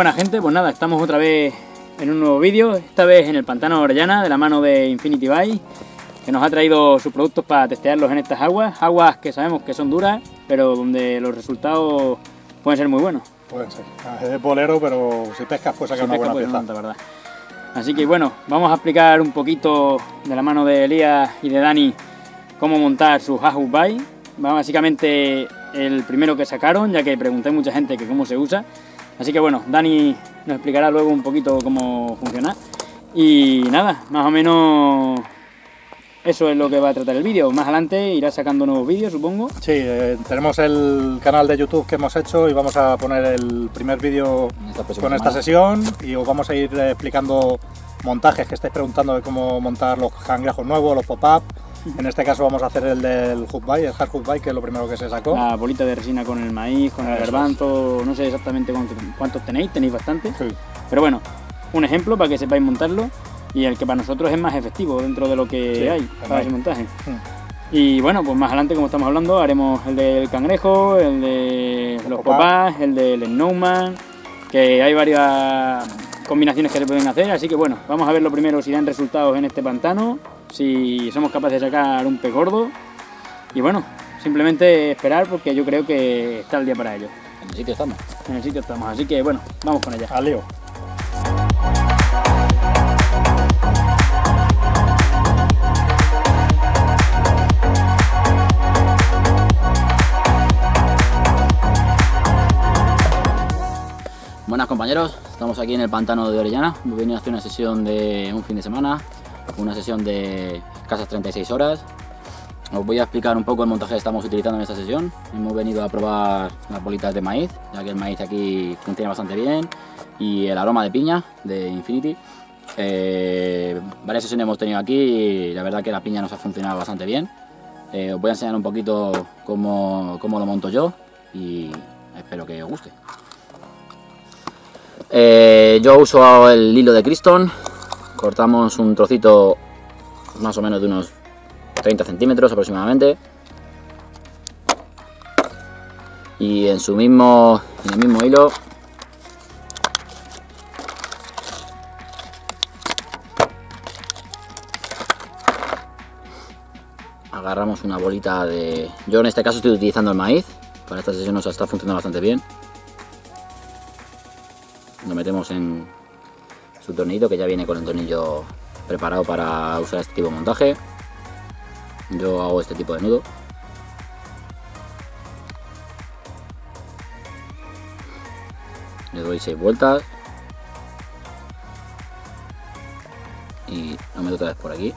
buena gente, pues nada, estamos otra vez en un nuevo vídeo, esta vez en el Pantano de Orellana, de la mano de Infinity Baits, que nos ha traído sus productos para testearlos en estas aguas que sabemos que son duras, pero donde los resultados pueden ser muy buenos. Pueden ser, es bolero, pero si pescas puedes sacar una buena pieza, la verdad. Así que bueno, vamos a explicar un poquito de la mano de Elías y de Dani cómo montar sus Hot Crack. Básicamente el primero que sacaron, ya que pregunté a mucha gente que cómo se usa. Así que bueno, Dani nos explicará luego un poquito cómo funciona. Y nada, más o menos eso es lo que va a tratar el vídeo. Más adelante irá sacando nuevos vídeos, supongo. Sí, tenemos el canal de YouTube que hemos hecho y vamos a poner el primer vídeo con esta sesión y os vamos a ir explicando montajes que estáis preguntando de cómo montar los cangrejos nuevos, los pop-up. En este caso vamos a hacer el del Hot Crack, el Hard Hot Crack, que es lo primero que se sacó. La bolita de resina con el maíz, con el garbanzo, no sé exactamente cuántos tenéis bastante. Sí. Pero bueno, un ejemplo para que sepáis montarlo y el que para nosotros es más efectivo dentro de lo que sí, hay para ese montaje. Sí. Y bueno, pues más adelante, como estamos hablando, haremos el del cangrejo, el de los popás, el del snowman, que hay varias combinaciones que se pueden hacer, así que bueno, vamos a ver lo primero si dan resultados en este pantano, si somos capaces de sacar un pez gordo y bueno, simplemente esperar porque yo creo que está el día para ello. En el sitio estamos. En el sitio estamos, así que bueno, vamos con ella. Al lío. Buenas compañeros, estamos aquí en el Pantano de Orellana. Hemos venido a hacer una sesión de un fin de semana, una sesión de casas 36 horas. Os voy a explicar un poco el montaje que estamos utilizando en esta sesión. Hemos venido a probar las bolitas de maíz, ya que el maíz aquí funciona bastante bien, y el aroma de piña de Infinity. Varias sesiones hemos tenido aquí y la verdad que la piña nos ha funcionado bastante bien. Os voy a enseñar un poquito cómo lo monto yo y espero que os guste. Yo uso el hilo de Criston, cortamos un trocito más o menos de unos 30 centímetros aproximadamente y en el mismo hilo agarramos una bolita de... Yo en este caso estoy utilizando el maíz, para esta sesión nos está funcionando bastante bien. Lo metemos en su tornillo, que ya viene con el tornillo preparado para usar este tipo de montaje. Yo hago este tipo de nudo. Le doy 6 vueltas. Y lo meto otra vez por aquí.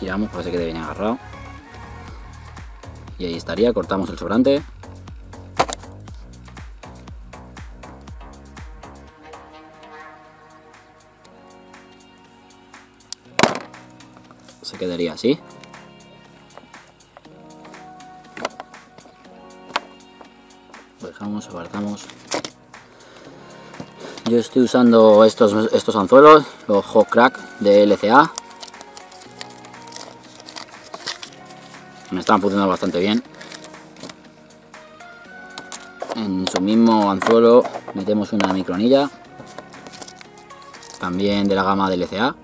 Tiramos para que se quede bien agarrado y ahí estaría, cortamos el sobrante se quedaría así lo dejamos, apartamos. Yo estoy usando estos anzuelos, los Hot Crack de LCA. Me están funcionando bastante bien. En su mismo anzuelo metemos una microanilla, también de la gama del LCA.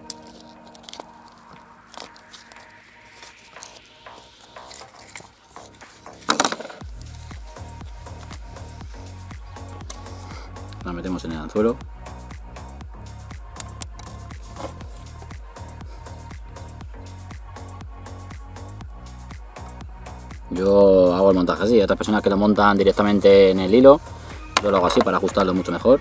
La metemos en el anzuelo. Yo hago el montaje así, hay otras personas que lo montan directamente en el hilo, yo lo hago así para ajustarlo mucho mejor.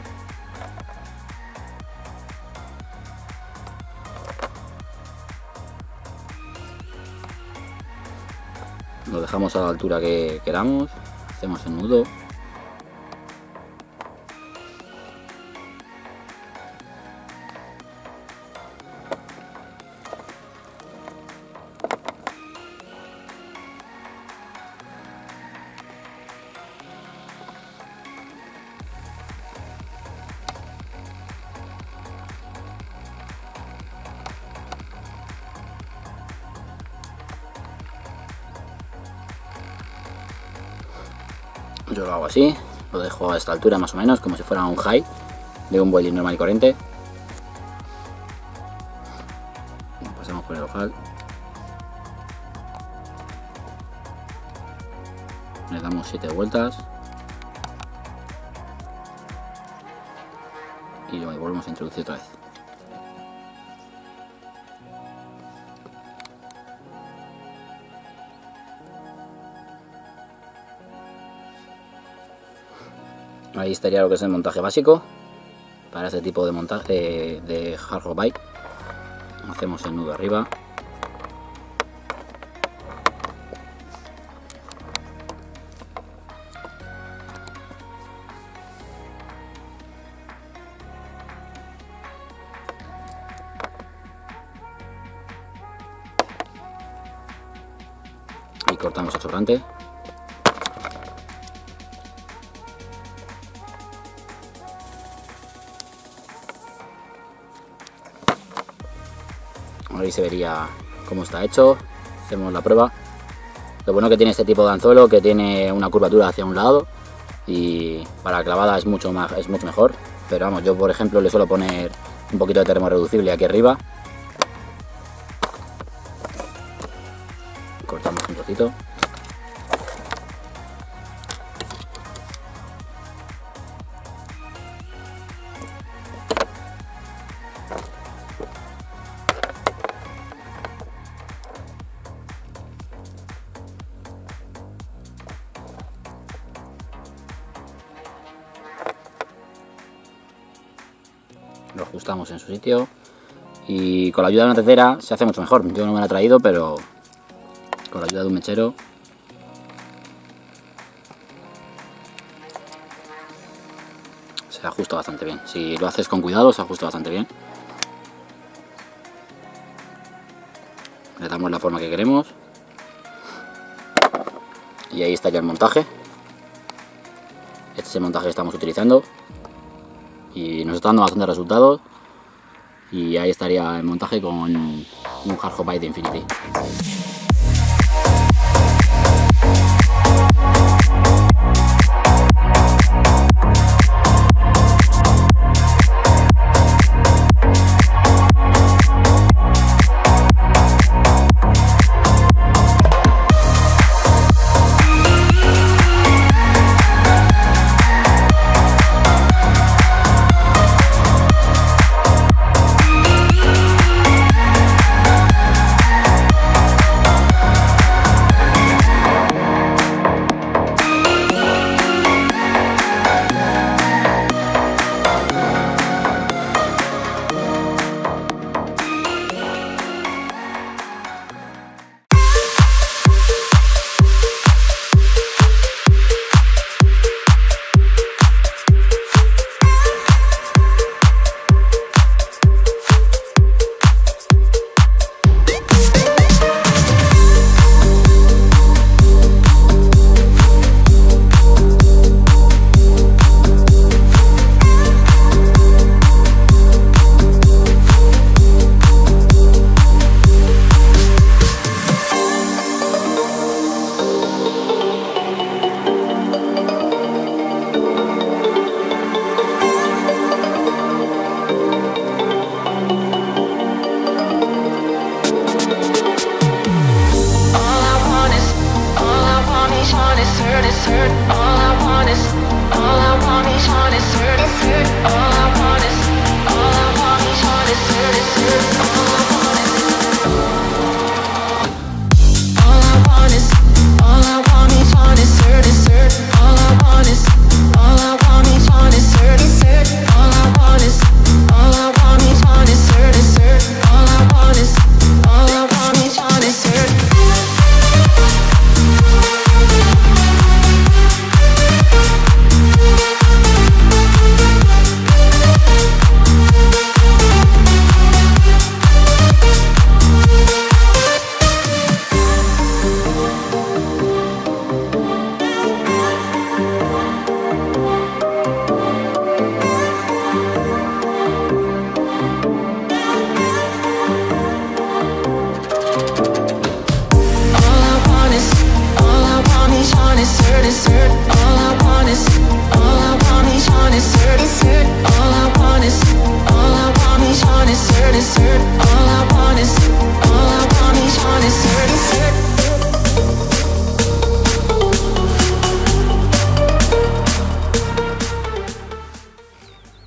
Lo dejamos a la altura que queramos, hacemos el nudo. yo lo hago así, lo dejo a esta altura más o menos, como si fuera un high de un boiling normal y corriente. Pasamos por el ojal, le damos 7 vueltas y lo volvemos a introducir otra vez. Ahí estaría lo que es el montaje básico para este tipo de montaje de hard rock bait. Hacemos el nudo arriba, y cortamos el sobrante. Ahí se vería cómo está hecho. Hacemos la prueba. Lo bueno que tiene este tipo de anzuelo, que tiene una curvatura hacia un lado, y para clavada es mucho mejor. Pero vamos, yo por ejemplo le suelo poner un poquito de termo reducible aquí arriba. Cortamos un trocito. Lo ajustamos en su sitio y con la ayuda de una tetera se hace mucho mejor. Yo no me la he traído, pero con la ayuda de un mechero se ajusta bastante bien. Si lo haces con cuidado se ajusta bastante bien. Le damos la forma que queremos y ahí está ya el montaje. Este es el montaje que estamos utilizando y nos está dando bastante resultados, y ahí estaría el montaje con un hard hop bait de Infinity.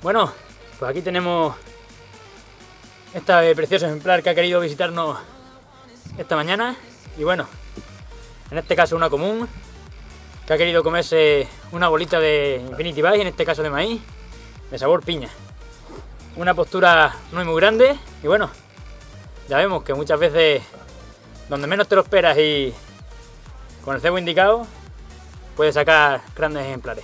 Bueno, pues aquí tenemos esta preciosa ejemplar que ha querido visitarnos esta mañana. Y bueno, en este caso una común, que ha querido comerse una bolita de Infinity Baits, en este caso de maíz, de sabor piña. Una postura no muy grande, y bueno, ya vemos que muchas veces, donde menos te lo esperas y con el cebo indicado, puedes sacar grandes ejemplares.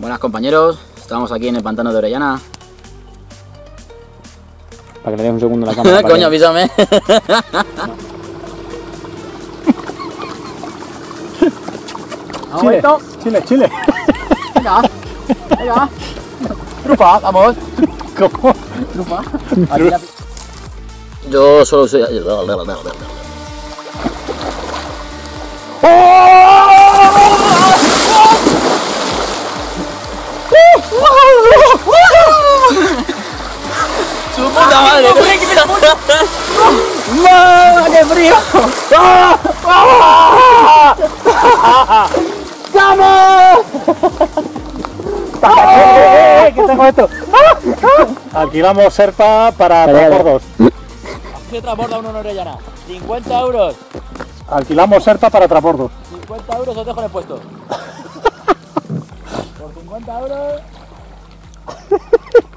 Buenas compañeros, estamos aquí en el Pantano de Orellana. Para que le des un segundo a la cámara. Coño, avísame. No. Chile, Chile, Chile. Venga, venga. Trufa, vamos. ¿Cómo? Trufa. Yo solo soy... ¡Su puta madre! ¡Mamá, qué frío! ¡Vamos! ¿Qué tengo esto? Alquilamos serpa para transbordos. ¿Qué transborda una orellana? 50 euros. Alquilamos serpa para transbordos. 50 euros os dejo en el puesto. Por 50 euros...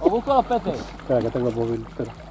O busco los peces. Espera, que tengo el móvil, espera.